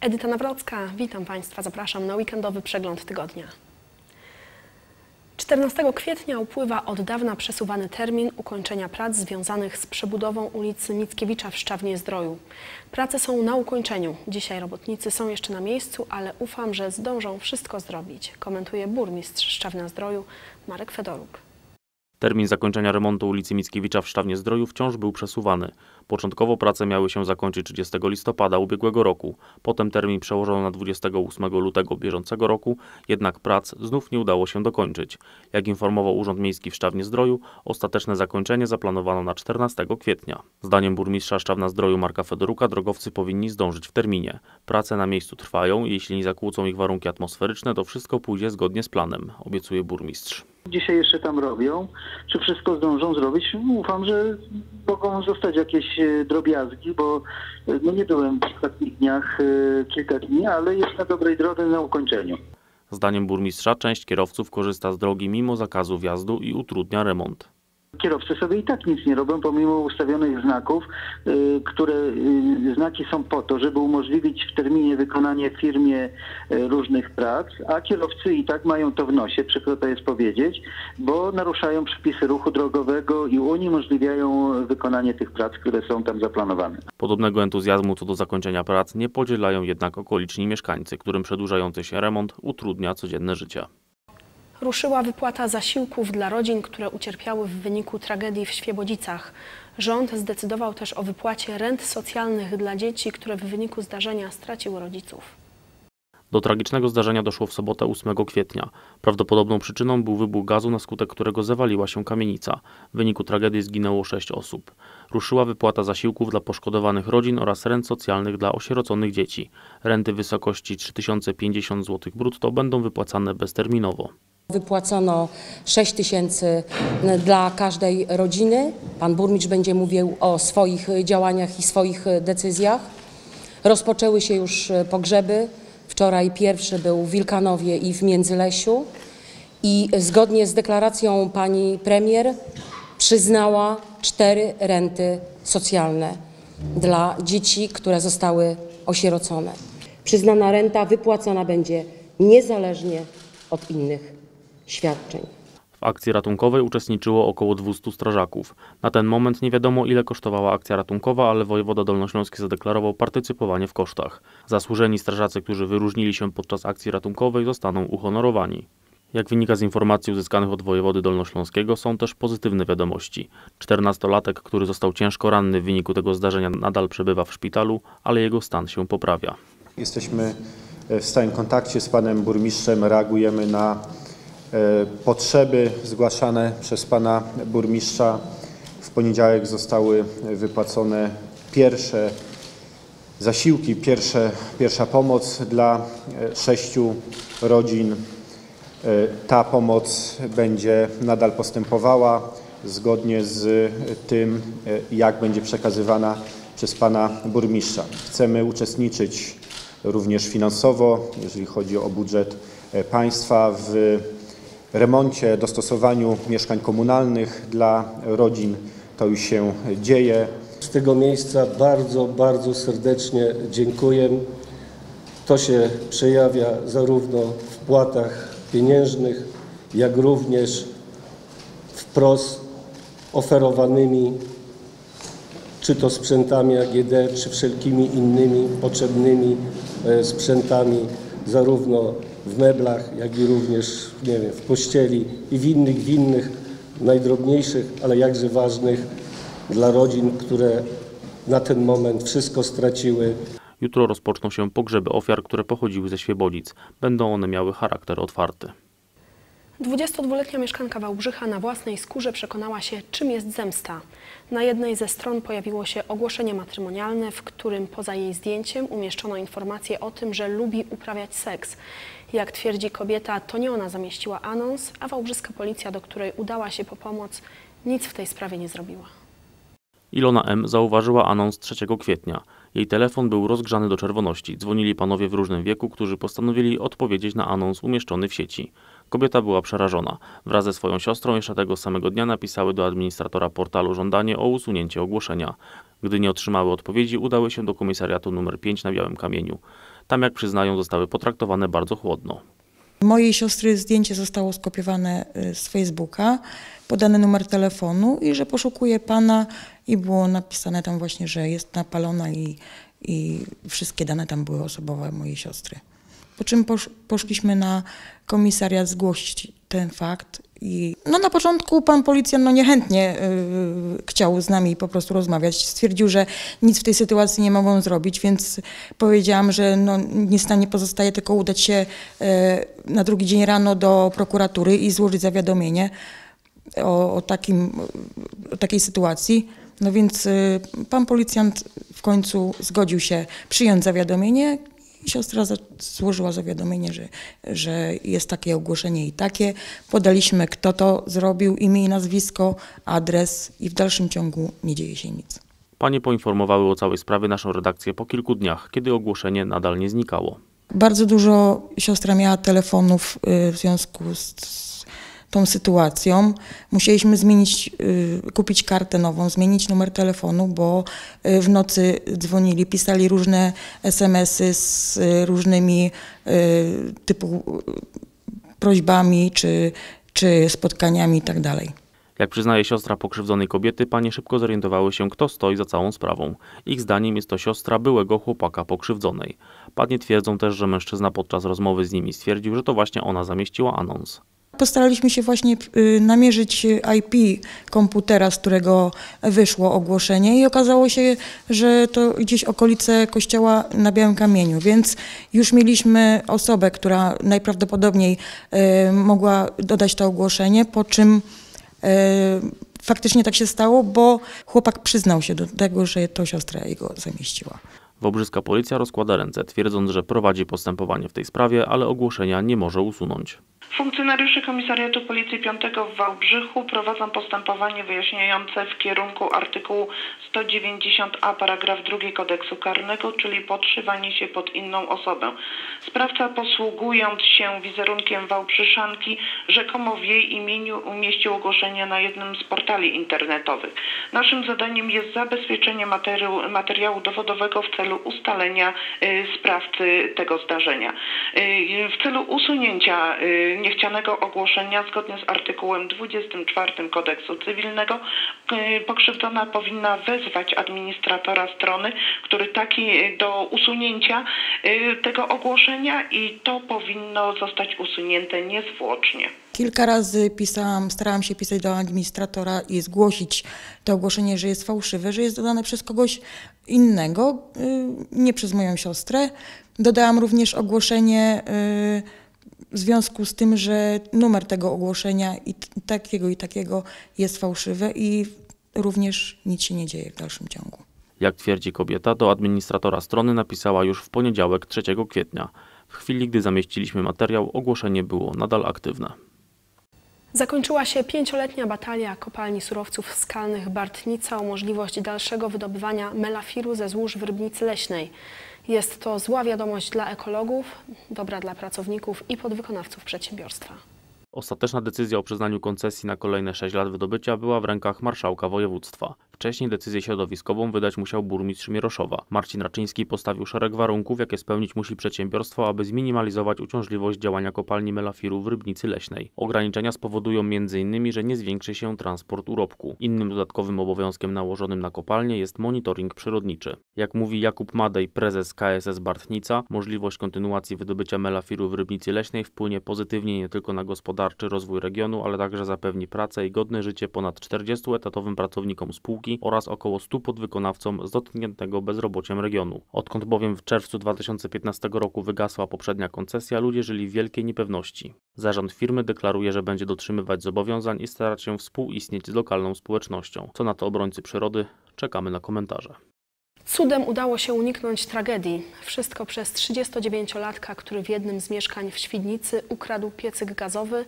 Edyta Nawrocka, witam Państwa, zapraszam na weekendowy przegląd tygodnia. 14 kwietnia upływa od dawna przesuwany termin ukończenia prac związanych z przebudową ulicy Mickiewicza w Szczawnie Zdroju. Prace są na ukończeniu. Dzisiaj robotnicy są jeszcze na miejscu, ale ufam, że zdążą wszystko zrobić, komentuje burmistrz Szczawna Zdroju Marek Fedoruk. Termin zakończenia remontu ulicy Mickiewicza w Szczawnie Zdroju wciąż był przesuwany. Początkowo prace miały się zakończyć 30 listopada ubiegłego roku. Potem termin przełożono na 28 lutego bieżącego roku, jednak prac znów nie udało się dokończyć. Jak informował Urząd Miejski w Szczawnie Zdroju, ostateczne zakończenie zaplanowano na 14 kwietnia. Zdaniem burmistrza Szczawna Zdroju Marka Fedoruka drogowcy powinni zdążyć w terminie. Prace na miejscu trwają, jeśli nie zakłócą ich warunki atmosferyczne, to wszystko pójdzie zgodnie z planem, obiecuje burmistrz. Dzisiaj jeszcze tam robią. Czy wszystko zdążą zrobić? Ufam, że mogą zostać jakieś drobiazgi, bo no nie byłem w ostatnich dniach kilka dni, ale jest na dobrej drodze na ukończeniu. Zdaniem burmistrza część kierowców korzysta z drogi mimo zakazu wjazdu i utrudnia remont. Kierowcy sobie i tak nic nie robią, pomimo ustawionych znaków, które znaki są po to, żeby umożliwić w terminie wykonanie firmie różnych prac, a kierowcy i tak mają to w nosie, przykro to jest powiedzieć, bo naruszają przepisy ruchu drogowego i uniemożliwiają wykonanie tych prac, które są tam zaplanowane. Podobnego entuzjazmu co do zakończenia prac nie podzielają jednak okoliczni mieszkańcy, którym przedłużający się remont utrudnia codzienne życie. Ruszyła wypłata zasiłków dla rodzin, które ucierpiały w wyniku tragedii w Świebodzicach. Rząd zdecydował też o wypłacie rent socjalnych dla dzieci, które w wyniku zdarzenia straciły rodziców. Do tragicznego zdarzenia doszło w sobotę 8 kwietnia. Prawdopodobną przyczyną był wybuch gazu, na skutek którego zawaliła się kamienica. W wyniku tragedii zginęło 6 osób. Ruszyła wypłata zasiłków dla poszkodowanych rodzin oraz rent socjalnych dla osieroconych dzieci. Renty w wysokości 3050 zł brutto będą wypłacane bezterminowo. Wypłacono 6 tysięcy dla każdej rodziny. Pan burmistrz będzie mówił o swoich działaniach i swoich decyzjach. Rozpoczęły się już pogrzeby. Wczoraj pierwszy był w Wilkanowie i w Międzylesiu. I zgodnie z deklaracją pani premier przyznała 4 renty socjalne dla dzieci, które zostały osierocone. Przyznana renta wypłacona będzie niezależnie od innych świadczeń. W akcji ratunkowej uczestniczyło około 200 strażaków. Na ten moment nie wiadomo, ile kosztowała akcja ratunkowa, ale wojewoda dolnośląski zadeklarował partycypowanie w kosztach. Zasłużeni strażacy, którzy wyróżnili się podczas akcji ratunkowej, zostaną uhonorowani. Jak wynika z informacji uzyskanych od wojewody dolnośląskiego, są też pozytywne wiadomości. 14-latek, który został ciężko ranny w wyniku tego zdarzenia, nadal przebywa w szpitalu, ale jego stan się poprawia. Jesteśmy w stałym kontakcie z panem burmistrzem, reagujemy na potrzeby zgłaszane przez pana burmistrza. W poniedziałek zostały wypłacone pierwsze zasiłki, pierwsza pomoc dla 6 rodzin. Ta pomoc będzie nadal postępowała zgodnie z tym, jak będzie przekazywana przez pana burmistrza. Chcemy uczestniczyć również finansowo, jeżeli chodzi o budżet państwa, w remoncie, dostosowaniu mieszkań komunalnych dla rodzin. To już się dzieje. Z tego miejsca bardzo, bardzo serdecznie dziękuję. To się przejawia zarówno w wpłatach pieniężnych, jak również wprost oferowanymi czy to sprzętami AGD, czy wszelkimi innymi potrzebnymi sprzętami, zarówno w meblach, jak i również w pościeli i w innych najdrobniejszych, ale jakże ważnych dla rodzin, które na ten moment wszystko straciły. Jutro rozpoczną się pogrzeby ofiar, które pochodziły ze Świebodzic. Będą one miały charakter otwarty. 22-letnia mieszkanka Wałbrzycha na własnej skórze przekonała się, czym jest zemsta. Na jednej ze stron pojawiło się ogłoszenie matrymonialne, w którym poza jej zdjęciem umieszczono informację o tym, że lubi uprawiać seks. Jak twierdzi kobieta, to nie ona zamieściła anons, a wałbrzyska policja, do której udała się po pomoc, nic w tej sprawie nie zrobiła. Ilona M. zauważyła anons 3 kwietnia. Jej telefon był rozgrzany do czerwoności. Dzwonili panowie w różnym wieku, którzy postanowili odpowiedzieć na anons umieszczony w sieci. Kobieta była przerażona. Wraz ze swoją siostrą jeszcze tego samego dnia napisały do administratora portalu żądanie o usunięcie ogłoszenia. Gdy nie otrzymały odpowiedzi, udały się do komisariatu nr 5 na Białym Kamieniu. tam, jak przyznają, zostały potraktowane bardzo chłodno. Mojej siostry zdjęcie zostało skopiowane z Facebooka, podany numer telefonu i że poszukuje pana i było napisane tam właśnie, że jest napalona i wszystkie dane tam były osobowe mojej siostry. Po czym poszliśmy na komisariat zgłosić ten fakt i no na początku pan policjant no niechętnie chciał z nami po prostu rozmawiać. Stwierdził, że nic w tej sytuacji nie mogą zrobić, więc powiedziałam, że no nic nam nie pozostaje, tylko udać się na drugi dzień rano do prokuratury i złożyć zawiadomienie o takiej sytuacji. No więc pan policjant w końcu zgodził się przyjąć zawiadomienie. Siostra złożyła zawiadomienie, że jest takie ogłoszenie i takie. Podaliśmy, kto to zrobił, imię i nazwisko, adres i w dalszym ciągu nie dzieje się nic. Panie poinformowały o całej sprawie naszą redakcję po kilku dniach, kiedy ogłoszenie nadal nie znikało. Bardzo dużo siostra miała telefonów w związku z tą sytuacją. Musieliśmy zmienić, kupić kartę nową, zmienić numer telefonu, bo w nocy dzwonili, pisali różne SMS-y z różnymi typu prośbami czy spotkaniami itd. Jak przyznaje siostra pokrzywdzonej kobiety, panie szybko zorientowały się, kto stoi za całą sprawą. Ich zdaniem jest to siostra byłego chłopaka pokrzywdzonej. Panie twierdzą też, że mężczyzna podczas rozmowy z nimi stwierdził, że to właśnie ona zamieściła anons. Postaraliśmy się właśnie namierzyć IP komputera, z którego wyszło ogłoszenie i okazało się, że to gdzieś okolice kościoła na Białym Kamieniu, więc już mieliśmy osobę, która najprawdopodobniej mogła dodać to ogłoszenie, po czym faktycznie tak się stało, bo chłopak przyznał się do tego, że to siostra jego zamieściła. Wałbrzyska policja rozkłada ręce, twierdząc, że prowadzi postępowanie w tej sprawie, ale ogłoszenia nie może usunąć. Funkcjonariusze Komisariatu Policji V w Wałbrzychu prowadzą postępowanie wyjaśniające w kierunku artykułu 190a paragraf 2 Kodeksu Karnego, czyli podszywanie się pod inną osobę. Sprawca, posługując się wizerunkiem wałbrzyszanki, rzekomo w jej imieniu umieścił ogłoszenie na jednym z portali internetowych. Naszym zadaniem jest zabezpieczenie materiału dowodowego w celu ustalenia sprawcy tego zdarzenia. W celu usunięcia niechcianego ogłoszenia zgodnie z artykułem 24 Kodeksu Cywilnego pokrzywdzona powinna wezwać administratora strony, który taki do usunięcia tego ogłoszenia i to powinno zostać usunięte niezwłocznie. Kilka razy starałam się pisać do administratora i zgłosić to ogłoszenie, że jest fałszywe, że jest dodane przez kogoś innego, nie przez moją siostrę. Dodałam również ogłoszenie w związku z tym, że numer tego ogłoszenia i takiego jest fałszywy i również nic się nie dzieje w dalszym ciągu. Jak twierdzi kobieta, do administratora strony napisała już w poniedziałek 3 kwietnia. W chwili, gdy zamieściliśmy materiał, ogłoszenie było nadal aktywne. Zakończyła się 5-letnia batalia kopalni surowców skalnych Bartnica o możliwość dalszego wydobywania melafiru ze złóż Rybnicy Leśnej. Jest to zła wiadomość dla ekologów, dobra dla pracowników i podwykonawców przedsiębiorstwa. Ostateczna decyzja o przyznaniu koncesji na kolejne 6 lat wydobycia była w rękach marszałka województwa. Wcześniej decyzję środowiskową wydać musiał burmistrz Mieroszowa. Marcin Raczyński postawił szereg warunków, jakie spełnić musi przedsiębiorstwo, aby zminimalizować uciążliwość działania kopalni melafiru w Rybnicy Leśnej. Ograniczenia spowodują m.in., że nie zwiększy się transport urobku. Innym dodatkowym obowiązkiem nałożonym na kopalnię jest monitoring przyrodniczy. Jak mówi Jakub Madej, prezes KSS Bartnica, możliwość kontynuacji wydobycia melafiru w Rybnicy Leśnej wpłynie pozytywnie nie tylko na gospodarczy rozwój regionu, ale także zapewni pracę i godne życie ponad 40 etatowym pracownikom spółki oraz około 100 podwykonawcom z dotkniętego bezrobociem regionu. Odkąd bowiem w czerwcu 2015 roku wygasła poprzednia koncesja, ludzie żyli w wielkiej niepewności. Zarząd firmy deklaruje, że będzie dotrzymywać zobowiązań i starać się współistnieć z lokalną społecznością. Co na to obrońcy przyrody? Czekamy na komentarze. Cudem udało się uniknąć tragedii. Wszystko przez 39-latka, który w jednym z mieszkań w Świdnicy ukradł piecyk gazowy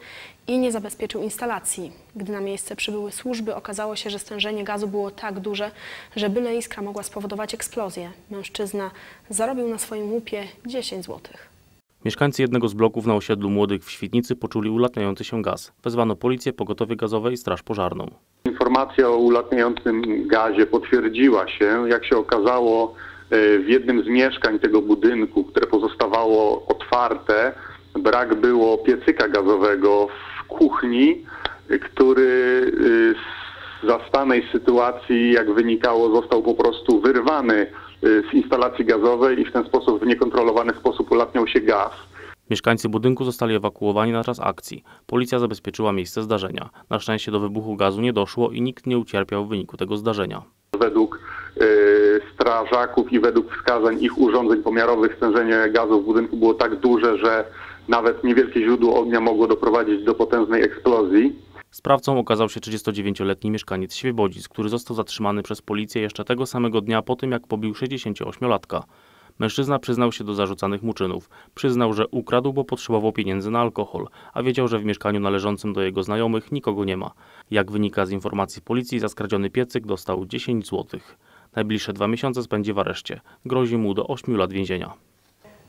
i nie zabezpieczył instalacji. Gdy na miejsce przybyły służby, okazało się, że stężenie gazu było tak duże, że byle iskra mogła spowodować eksplozję. Mężczyzna zarobił na swoim łupie 10 zł. Mieszkańcy jednego z bloków na osiedlu Młodych w Świdnicy poczuli ulatniający się gaz. Wezwano policję, pogotowie gazowe i straż pożarną. Informacja o ulatniającym gazie potwierdziła się. Jak się okazało, W jednym z mieszkań tego budynku, które pozostawało otwarte, brak było piecyka gazowego w kuchni, który z zastanej sytuacji, jak wynikało, został po prostu wyrwany z instalacji gazowej i w ten sposób w niekontrolowany sposób ulatniał się gaz. Mieszkańcy budynku zostali ewakuowani na czas akcji. Policja zabezpieczyła miejsce zdarzenia. Na szczęście do wybuchu gazu nie doszło i nikt nie ucierpiał w wyniku tego zdarzenia. Według strażaków i według wskazań ich urządzeń pomiarowych stężenie gazu w budynku było tak duże, że nawet niewielkie źródło ognia mogło doprowadzić do potężnej eksplozji. Sprawcą okazał się 39-letni mieszkaniec Świebodzic, który został zatrzymany przez policję jeszcze tego samego dnia po tym, jak pobił 68-latka. Mężczyzna przyznał się do zarzucanych mu czynów. Przyznał, że ukradł, bo potrzebował pieniędzy na alkohol, a wiedział, że w mieszkaniu należącym do jego znajomych nikogo nie ma. Jak wynika z informacji policji, za skradziony piecyk dostał 10 zł. Najbliższe 2 miesiące spędzi w areszcie. Grozi mu do 8 lat więzienia.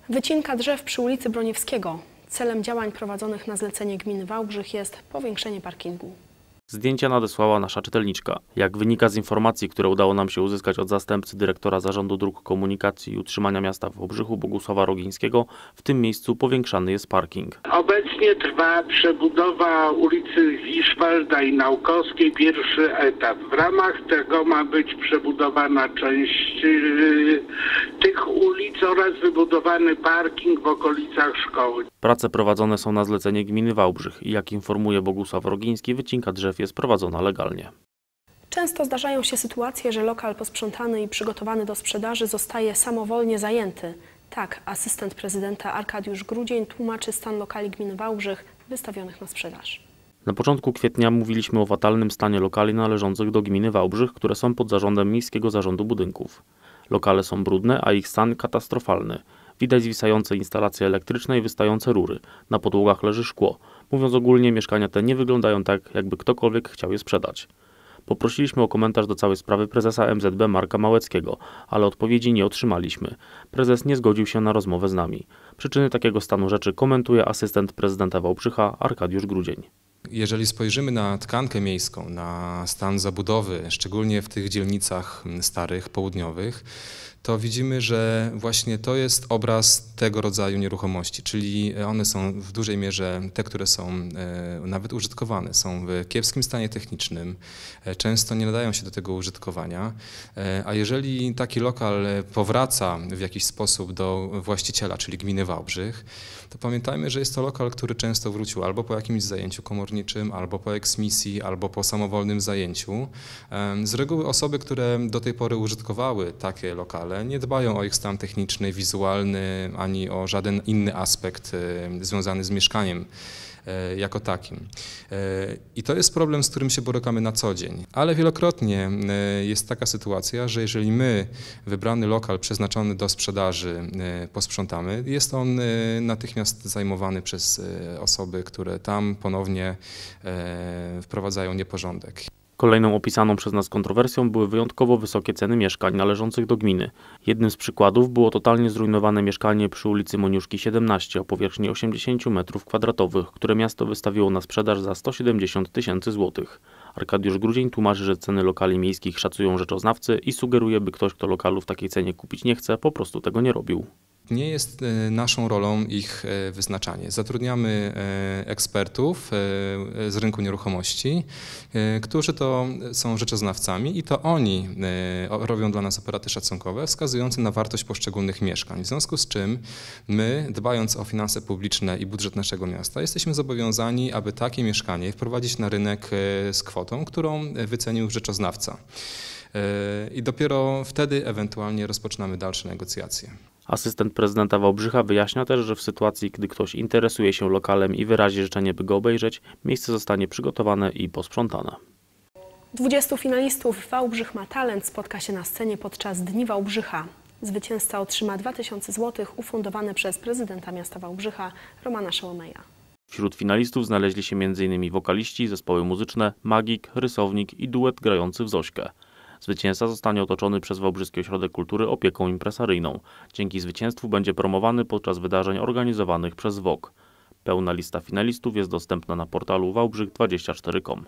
Wycinka drzew przy ulicy Broniewskiego. Celem działań prowadzonych na zlecenie gminy Wałbrzych jest powiększenie parkingu. Zdjęcia nadesłała nasza czytelniczka. Jak wynika z informacji, które udało nam się uzyskać od zastępcy dyrektora Zarządu Dróg Komunikacji i Utrzymania Miasta w Wałbrzychu Bogusława Rogińskiego, w tym miejscu powiększany jest parking. Obecnie trwa przebudowa ulicy Hiszwalda i Naukowskiej, pierwszy etap. W ramach tego ma być przebudowana część tych ulic oraz wybudowany parking w okolicach szkoły. Prace prowadzone są na zlecenie gminy Wałbrzych i jak informuje Bogusław Rogiński, wycinka drzew jest prowadzona legalnie. Często zdarzają się sytuacje, że lokal posprzątany i przygotowany do sprzedaży zostaje samowolnie zajęty. Tak asystent prezydenta Arkadiusz Grudzień tłumaczy stan lokali gminy Wałbrzych wystawionych na sprzedaż. Na początku kwietnia mówiliśmy o fatalnym stanie lokali należących do gminy Wałbrzych, które są pod zarządem Miejskiego Zarządu Budynków. Lokale są brudne, a ich stan katastrofalny. Widać zwisające instalacje elektryczne i wystające rury. Na podłogach leży szkło. Mówiąc ogólnie, mieszkania te nie wyglądają tak, jakby ktokolwiek chciał je sprzedać. Poprosiliśmy o komentarz do całej sprawy prezesa MZB Marka Małeckiego, ale odpowiedzi nie otrzymaliśmy. Prezes nie zgodził się na rozmowę z nami. Przyczyny takiego stanu rzeczy komentuje asystent prezydenta Wałbrzycha Arkadiusz Grudzień. Jeżeli spojrzymy na tkankę miejską, na stan zabudowy, szczególnie w tych dzielnicach starych, południowych, to widzimy, że właśnie to jest obraz tego rodzaju nieruchomości, czyli one są w dużej mierze, te, które są nawet użytkowane, są w kiepskim stanie technicznym, często nie nadają się do tego użytkowania, a jeżeli taki lokal powraca w jakiś sposób do właściciela, czyli gminy Wałbrzych, to pamiętajmy, że jest to lokal, który często wrócił albo po jakimś zajęciu komorniczym, albo po eksmisji, albo po samowolnym zajęciu. Z reguły osoby, które do tej pory użytkowały takie lokale, nie dbają o ich stan techniczny, wizualny, ani o żaden inny aspekt związany z mieszkaniem jako takim. I to jest problem, z którym się borykamy na co dzień. Ale wielokrotnie jest taka sytuacja, że jeżeli my wybrany lokal przeznaczony do sprzedaży posprzątamy, jest on natychmiast zajmowany przez osoby, które tam ponownie wprowadzają nieporządek. Kolejną opisaną przez nas kontrowersją były wyjątkowo wysokie ceny mieszkań należących do gminy. Jednym z przykładów było totalnie zrujnowane mieszkanie przy ulicy Moniuszki 17 o powierzchni 80 m2, które miasto wystawiło na sprzedaż za 170 tysięcy złotych. Arkadiusz Grudzień tłumaczy, że ceny lokali miejskich szacują rzeczoznawcy i sugeruje, by ktoś, kto lokalu w takiej cenie kupić nie chce, po prostu tego nie robił. Nie jest naszą rolą ich wyznaczanie. Zatrudniamy ekspertów z rynku nieruchomości, którzy to są rzeczoznawcami i to oni robią dla nas operaty szacunkowe wskazujące na wartość poszczególnych mieszkań. W związku z czym my, dbając o finanse publiczne i budżet naszego miasta, jesteśmy zobowiązani, aby takie mieszkanie wprowadzić na rynek z kwotą, którą wycenił rzeczoznawca. I dopiero wtedy ewentualnie rozpoczynamy dalsze negocjacje. Asystent prezydenta Wałbrzycha wyjaśnia też, że w sytuacji, gdy ktoś interesuje się lokalem i wyrazi życzenie, by go obejrzeć, miejsce zostanie przygotowane i posprzątane. 20 finalistów Wałbrzych ma talent spotka się na scenie podczas Dni Wałbrzycha. Zwycięzca otrzyma 2000 zł ufundowane przez prezydenta miasta Wałbrzycha Romana Szałomeja. Wśród finalistów znaleźli się m.in. wokaliści, zespoły muzyczne, magik, rysownik i duet grający w Zośkę. Zwycięzca zostanie otoczony przez Wałbrzyski Ośrodek Kultury opieką impresaryjną. Dzięki zwycięstwu będzie promowany podczas wydarzeń organizowanych przez WOK. Pełna lista finalistów jest dostępna na portalu wałbrzych24.com.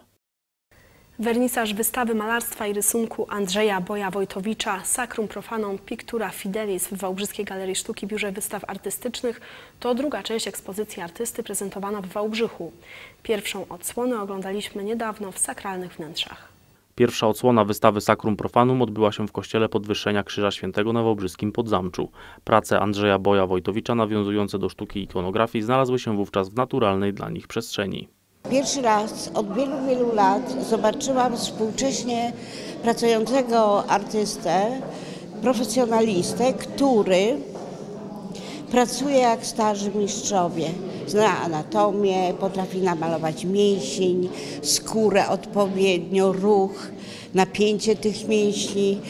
Wernisaż wystawy malarstwa i rysunku Andrzeja Boja-Wojtowicza Sacrum Profanum Pictura Fidelis w Wałbrzyskiej Galerii Sztuki Biurze Wystaw Artystycznych to druga część ekspozycji artysty prezentowana w Wałbrzychu. Pierwszą odsłonę oglądaliśmy niedawno w sakralnych wnętrzach. Pierwsza odsłona wystawy Sacrum Profanum odbyła się w kościele Podwyższenia Krzyża Świętego na Wałbrzyskim Podzamczu. Prace Andrzeja Boja-Wojtowicza nawiązujące do sztuki ikonografii znalazły się wówczas w naturalnej dla nich przestrzeni. Pierwszy raz od wielu, wielu lat zobaczyłam współcześnie pracującego artystę, profesjonalistę, który pracuje jak starzy mistrzowie. Zna anatomię, potrafi namalować mięsień, skórę odpowiednio, ruch, napięcie tych mięśni.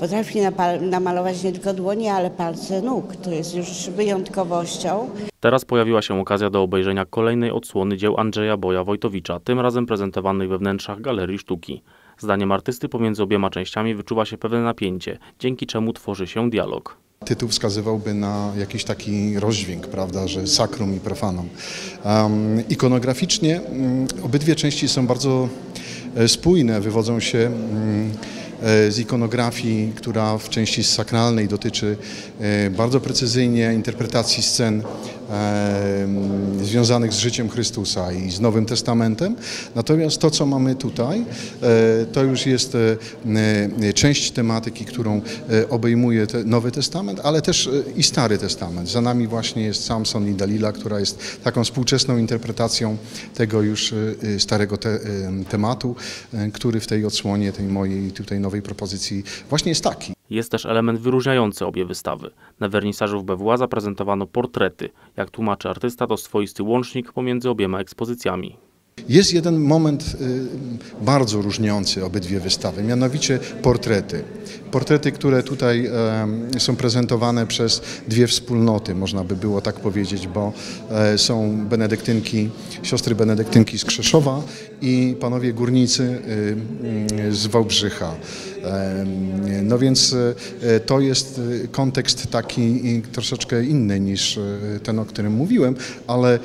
Potrafi namalować nie tylko dłonie, ale palce nóg. To jest już wyjątkowością. Teraz pojawiła się okazja do obejrzenia kolejnej odsłony dzieł Andrzeja Boja-Wojtowicza, tym razem prezentowanej we wnętrzach Galerii Sztuki. Zdaniem artysty pomiędzy obiema częściami wyczuwa się pewne napięcie, dzięki czemu tworzy się dialog. Tytuł wskazywałby na jakiś taki rozdźwięk, prawda, że sacrum i profanum. Ikonograficznie obydwie części są bardzo spójne, wywodzą się z ikonografii, która w części sakralnej dotyczy bardzo precyzyjnie interpretacji scen związanych z życiem Chrystusa i z Nowym Testamentem. Natomiast to, co mamy tutaj, to już jest część tematyki, którą obejmuje Nowy Testament, ale też i Stary Testament. Za nami właśnie jest Samson i Dalila, która jest taką współczesną interpretacją tego już starego tematu, który w tej odsłonie, tej mojej tutaj nowej propozycji właśnie jest taki. Jest też element wyróżniający obie wystawy. Na wernisażu w BWA zaprezentowano portrety. Jak tłumaczy artysta, to swoisty łącznik pomiędzy obiema ekspozycjami. Jest jeden moment bardzo różniący obydwie wystawy, mianowicie portrety. Portrety, które tutaj są prezentowane przez dwie wspólnoty, można by było tak powiedzieć, bo są benedyktynki, siostry benedyktynki z Krzeszowa i panowie górnicy z Wałbrzycha. No więc to jest kontekst taki troszeczkę inny niż ten, o którym mówiłem, ale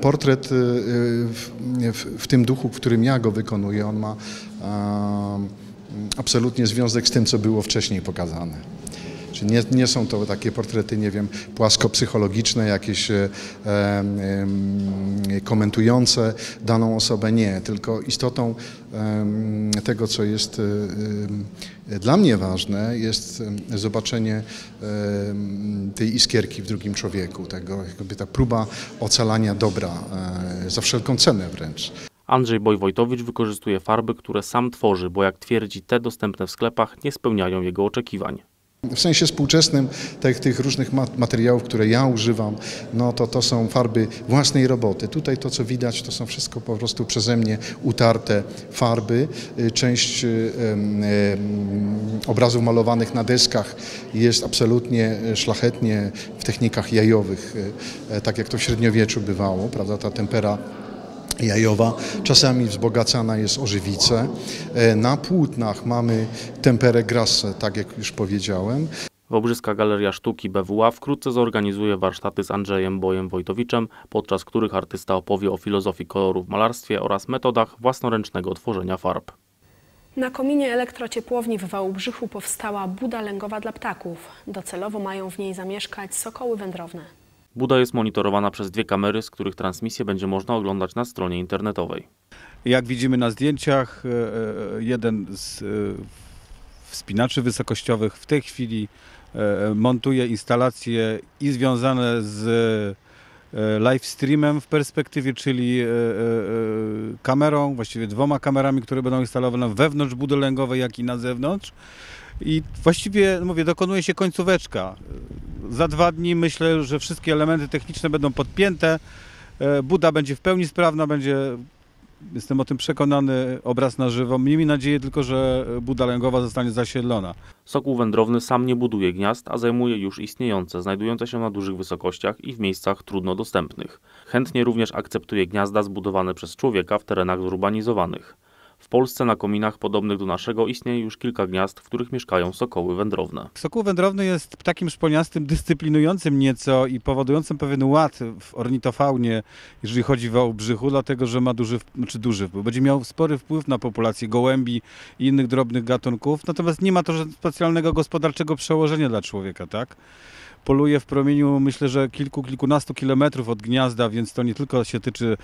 portret w tym duchu, w którym ja go wykonuję, on ma absolutnie związek z tym, co było wcześniej pokazane. Czyli nie są to takie portrety, nie wiem, płaskopsychologiczne, jakieś komentujące daną osobę, nie. Tylko istotą tego, co jest dla mnie ważne, jest zobaczenie tej iskierki w drugim człowieku, tego, jakby ta próba ocalania dobra za wszelką cenę wręcz. Andrzej Boj-Wojtowicz wykorzystuje farby, które sam tworzy, bo jak twierdzi, te dostępne w sklepach nie spełniają jego oczekiwań. W sensie współczesnym tych różnych materiałów, które ja używam, no to są farby własnej roboty. Tutaj to, co widać, to są wszystko po prostu przeze mnie utarte farby. Część obrazów malowanych na deskach jest absolutnie szlachetnie w technikach jajowych, tak jak to w średniowieczu bywało, prawda, ta tempera jajowa, czasami wzbogacana jest o żywicę. Na płótnach mamy temperę grassę, tak jak już powiedziałem. Wałbrzyska Galeria Sztuki BWA wkrótce zorganizuje warsztaty z Andrzejem Bojem-Wojtowiczem, podczas których artysta opowie o filozofii koloru w malarstwie oraz metodach własnoręcznego tworzenia farb. Na kominie elektrociepłowni w Wałbrzychu powstała buda lęgowa dla ptaków. Docelowo mają w niej zamieszkać sokoły wędrowne. Buda jest monitorowana przez dwie kamery, z których transmisję będzie można oglądać na stronie internetowej. Jak widzimy na zdjęciach, jeden z wspinaczy wysokościowych w tej chwili montuje instalacje i związane z live streamem w perspektywie, czyli kamerą, właściwie dwoma kamerami, które będą instalowane wewnątrz budy lęgowej, jak i na zewnątrz. I właściwie, mówię, dokonuje się końcóweczka. Za 2 dni myślę, że wszystkie elementy techniczne będą podpięte. Buda będzie w pełni sprawna, będzie, jestem o tym przekonany, obraz na żywo. Miejmy nadzieję tylko, że buda lęgowa zostanie zasiedlona. Sokół wędrowny sam nie buduje gniazd, a zajmuje już istniejące, znajdujące się na dużych wysokościach i w miejscach trudno dostępnych. Chętnie również akceptuje gniazda zbudowane przez człowieka w terenach zurbanizowanych. W W Polsce na kominach podobnych do naszego istnieje już kilka gniazd, w których mieszkają sokoły wędrowne. Sokół wędrowny jest ptakiem szponiastym, dyscyplinującym nieco i powodującym pewien ład w ornitofaunie, jeżeli chodzi o Wałbrzychu, dlatego że ma będzie miał spory wpływ na populację gołębi i innych drobnych gatunków, natomiast nie ma to specjalnego gospodarczego przełożenia dla człowieka, tak? Poluje w promieniu, myślę, że kilkunastu kilometrów od gniazda, więc to nie tylko się tyczy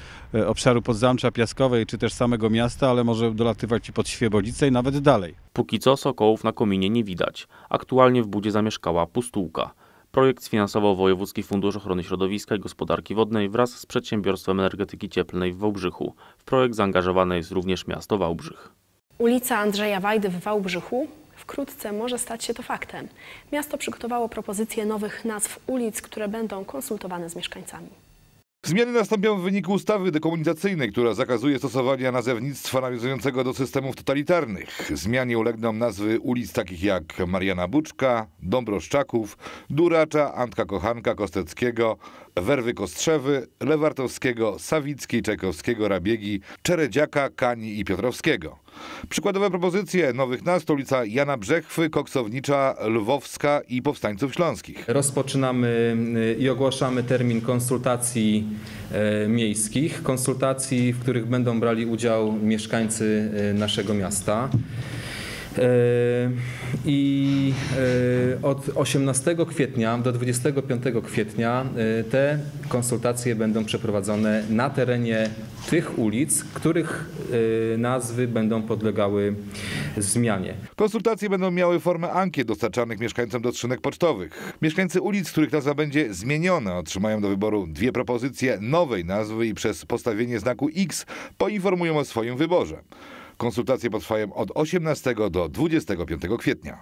obszaru Podzamcza, Piaskowej czy też samego miasta, ale może dolatywać i pod Świebodzice i nawet dalej. Póki co sokołów na kominie nie widać. Aktualnie w budzie zamieszkała pustółka. Projekt sfinansował Wojewódzki Fundusz Ochrony Środowiska i Gospodarki Wodnej wraz z Przedsiębiorstwem Energetyki Cieplnej w Wałbrzychu. W projekt zaangażowane jest również miasto Wałbrzych. Ulica Andrzeja Wajdy w Wałbrzychu wkrótce może stać się to faktem. Miasto przygotowało propozycje nowych nazw ulic, które będą konsultowane z mieszkańcami. Zmiany nastąpią w wyniku ustawy dekomunizacyjnej, która zakazuje stosowania nazewnictwa nawiązującego do systemów totalitarnych. Zmianie ulegną nazwy ulic takich jak Mariana Buczka, Dąbroszczaków, Duracza, Antka Kochanka, Kosteckiego, Werwy Kostrzewy, Lewartowskiego, Sawickiej, Czajkowskiego, Rabiegi, Czeredziaka, Kani i Piotrowskiego. Przykładowe propozycje nowych nazw to ulica Jana Brzechwy, Koksownicza, Lwowska i Powstańców Śląskich. Rozpoczynamy i ogłaszamy termin konsultacji miejskich, konsultacji, w których będą brali udział mieszkańcy naszego miasta. I od 18 kwietnia do 25 kwietnia te konsultacje będą przeprowadzone na terenie tych ulic, których nazwy będą podlegały zmianie. Konsultacje będą miały formę ankiet dostarczanych mieszkańcom do skrzynek pocztowych. Mieszkańcy ulic, których nazwa będzie zmieniona, otrzymają do wyboru dwie propozycje nowej nazwy i przez postawienie znaku X poinformują o swoim wyborze. Konsultacje potrwają od 18 do 25 kwietnia.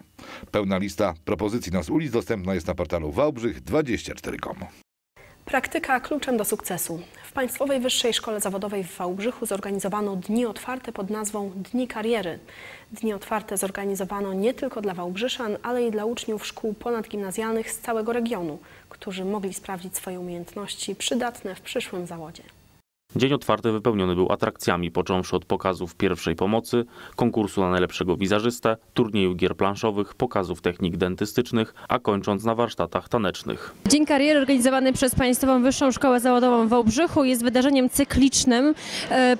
Pełna lista propozycji nazw ulic dostępna jest na portalu wałbrzych24.com. Praktyka kluczem do sukcesu. W Państwowej Wyższej Szkole Zawodowej w Wałbrzychu zorganizowano dni otwarte pod nazwą Dni Kariery. Dni otwarte zorganizowano nie tylko dla wałbrzyszan, ale i dla uczniów szkół ponadgimnazjalnych z całego regionu, którzy mogli sprawdzić swoje umiejętności przydatne w przyszłym zawodzie. Dzień otwarty wypełniony był atrakcjami, począwszy od pokazów pierwszej pomocy, konkursu na najlepszego wizerzystę, turnieju gier planszowych, pokazów technik dentystycznych, a kończąc na warsztatach tanecznych. Dzień Kariery organizowany przez Państwową Wyższą Szkołę Zawodową w Wałbrzychu jest wydarzeniem cyklicznym.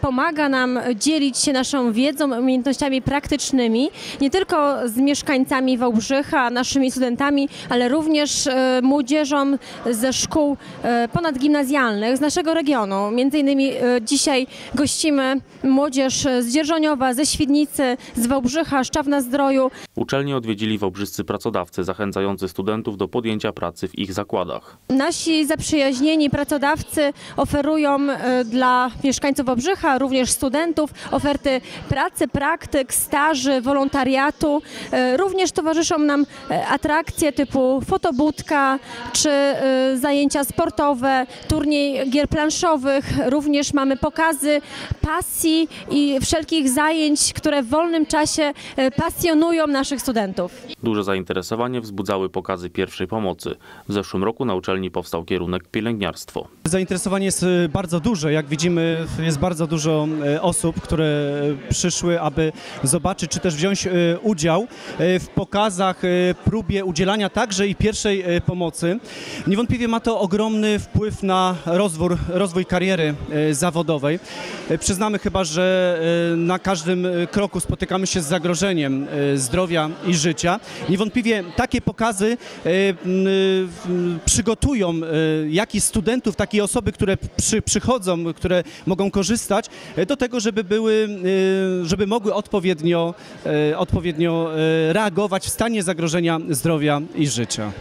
Pomaga nam dzielić się naszą wiedzą, umiejętnościami praktycznymi, nie tylko z mieszkańcami Wałbrzycha, naszymi studentami, ale również młodzieżą ze szkół ponadgimnazjalnych z naszego regionu, między innymi dzisiaj gościmy młodzież z Dzierżoniowa, ze Świdnicy, z Wałbrzycha, Szczawna Zdroju. Uczelnię odwiedzili wałbrzyscy pracodawcy zachęcający studentów do podjęcia pracy w ich zakładach. Nasi zaprzyjaźnieni pracodawcy oferują dla mieszkańców Wałbrzycha, również studentów, oferty pracy, praktyk, staży, wolontariatu. Również towarzyszą nam atrakcje typu fotobudka czy zajęcia sportowe, turniej gier planszowych, również mamy pokazy pasji i wszelkich zajęć, które w wolnym czasie pasjonują naszych studentów. Duże zainteresowanie wzbudzały pokazy pierwszej pomocy. W zeszłym roku na uczelni powstał kierunek pielęgniarstwo. Zainteresowanie jest bardzo duże. Jak widzimy, jest bardzo dużo osób, które przyszły, aby zobaczyć, czy też wziąć udział w pokazach, próbie udzielania także i pierwszej pomocy. Niewątpliwie ma to ogromny wpływ na rozwój kariery zawodowej. Przyznamy chyba, że na każdym kroku spotykamy się z zagrożeniem zdrowia i życia. Niewątpliwie takie pokazy przygotują jak i studentów, tak i osoby, które przychodzą, które mogą korzystać do tego, żeby mogły odpowiednio reagować w stanie zagrożenia zdrowia i życia.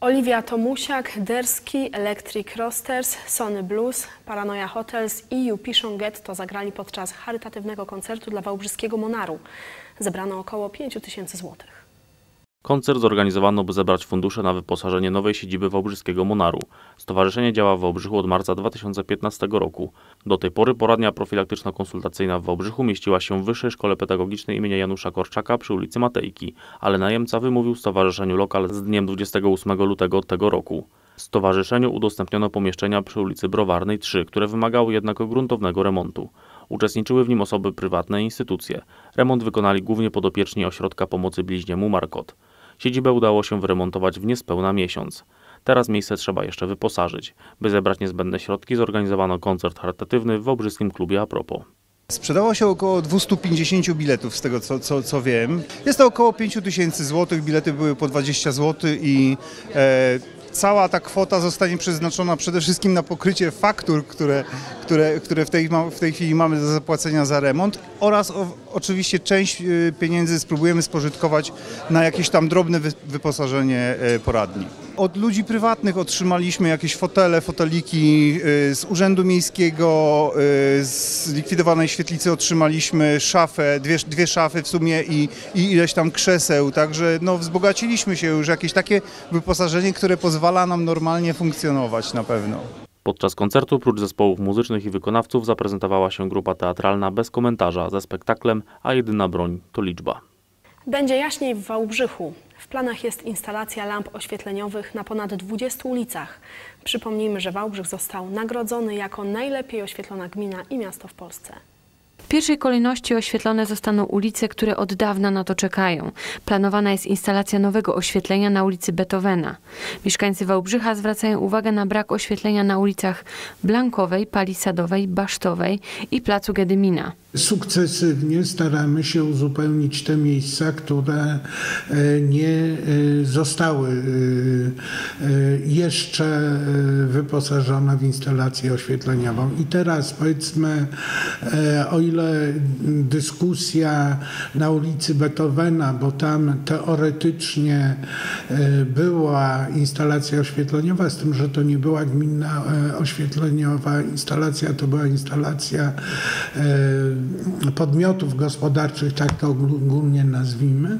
Oliwia Tomusiak, Derski, Electric Roosters, Sony Blues, Paranoia Hotels i You Piszą Getto zagrali podczas charytatywnego koncertu dla wałbrzyskiego Monaru. Zebrano około 5 000 złotych. Koncert zorganizowano, by zebrać fundusze na wyposażenie nowej siedziby wałbrzyskiego Monaru. Stowarzyszenie działa w Wałbrzychu od marca 2015 roku. Do tej pory poradnia profilaktyczno-konsultacyjna w Wałbrzychu mieściła się w Wyższej Szkole Pedagogicznej im. Janusza Korczaka przy ulicy Matejki, ale najemca wymówił stowarzyszeniu lokal z dniem 28 lutego tego roku. Stowarzyszeniu udostępniono pomieszczenia przy ulicy Browarnej 3, które wymagały jednak gruntownego remontu. Uczestniczyły w nim osoby prywatne i instytucje. Remont wykonali głównie podopieczni Ośrodka Pomocy Bliźniemu Markot. Siedzibę udało się wyremontować w niespełna miesiąc. Teraz miejsce trzeba jeszcze wyposażyć. By zebrać niezbędne środki, zorganizowano koncert charytatywny w Wałbrzyskim Klubie A Propos. Sprzedało się około 250 biletów, z tego co wiem. Jest to około 5000 złotych, bilety były po 20 zł i cała ta kwota zostanie przeznaczona przede wszystkim na pokrycie faktur, które w tej chwili mamy do zapłacenia za remont, oraz oczywiście część pieniędzy spróbujemy spożytkować na jakieś tam drobne wyposażenie poradni. Od ludzi prywatnych otrzymaliśmy jakieś fotele, foteliki, z Urzędu Miejskiego, z likwidowanej świetlicy otrzymaliśmy szafę, dwie szafy w sumie i ileś tam krzeseł, także no, wzbogaciliśmy się już jakieś takie wyposażenie, które pozwala nam normalnie funkcjonować na pewno. Podczas koncertu prócz zespołów muzycznych i wykonawców zaprezentowała się grupa teatralna Bez Komentarza ze spektaklem A jedyna broń to liczba. Będzie jaśniej w Wałbrzychu. W planach jest instalacja lamp oświetleniowych na ponad 20 ulicach. Przypomnijmy, że Wałbrzych został nagrodzony jako najlepiej oświetlona gmina i miasto w Polsce. W pierwszej kolejności oświetlone zostaną ulice, które od dawna na to czekają. Planowana jest instalacja nowego oświetlenia na ulicy Beethovena. Mieszkańcy Wałbrzycha zwracają uwagę na brak oświetlenia na ulicach Blankowej, Palisadowej, Basztowej i placu Gedymina. Sukcesywnie staramy się uzupełnić te miejsca, które nie zostały jeszcze wyposażone w instalację oświetleniową. I teraz powiedzmy, o ile dyskusja na ulicy Beethovena, bo tam teoretycznie była instalacja oświetleniowa, z tym, że to nie była gminna oświetleniowa instalacja, to była instalacja podmiotów gospodarczych, tak to ogólnie nazwijmy.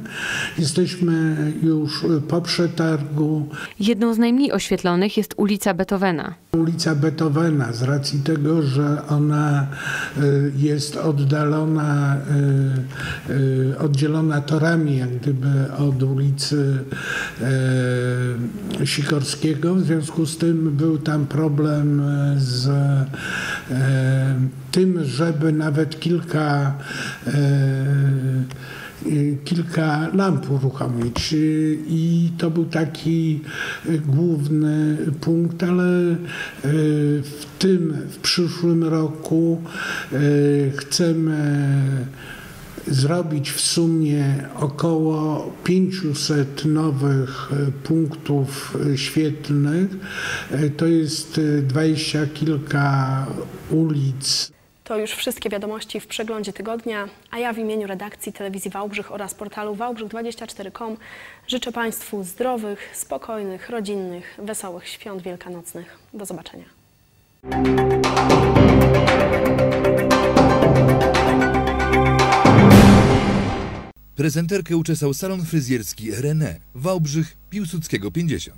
Jesteśmy już po przetargu. Jedną z najmniej oświetlonych jest ulica Beethovena. Ulica Beethovena z racji tego, że ona jest oddalona, oddzielona torami jak gdyby od ulicy Sikorskiego. W związku z tym był tam problem z tym, żeby nawet kilka lamp uruchomić i to był taki główny punkt, ale w przyszłym roku chcemy zrobić w sumie około 500 nowych punktów świetlnych. To jest 20 kilka ulic. To już wszystkie wiadomości w przeglądzie tygodnia, a ja w imieniu redakcji Telewizji Wałbrzych oraz portalu wałbrzych24.com życzę Państwu zdrowych, spokojnych, rodzinnych, wesołych świąt wielkanocnych. Do zobaczenia. Prezenterkę uczesał salon fryzjerski René, Wałbrzych, Piłsudskiego 50.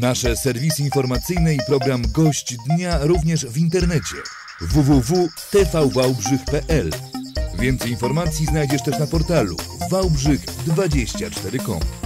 Nasze serwisy informacyjne i program Gość Dnia również w internecie www.tvwałbrzych.pl. Więcej informacji znajdziesz też na portalu wałbrzych24.com.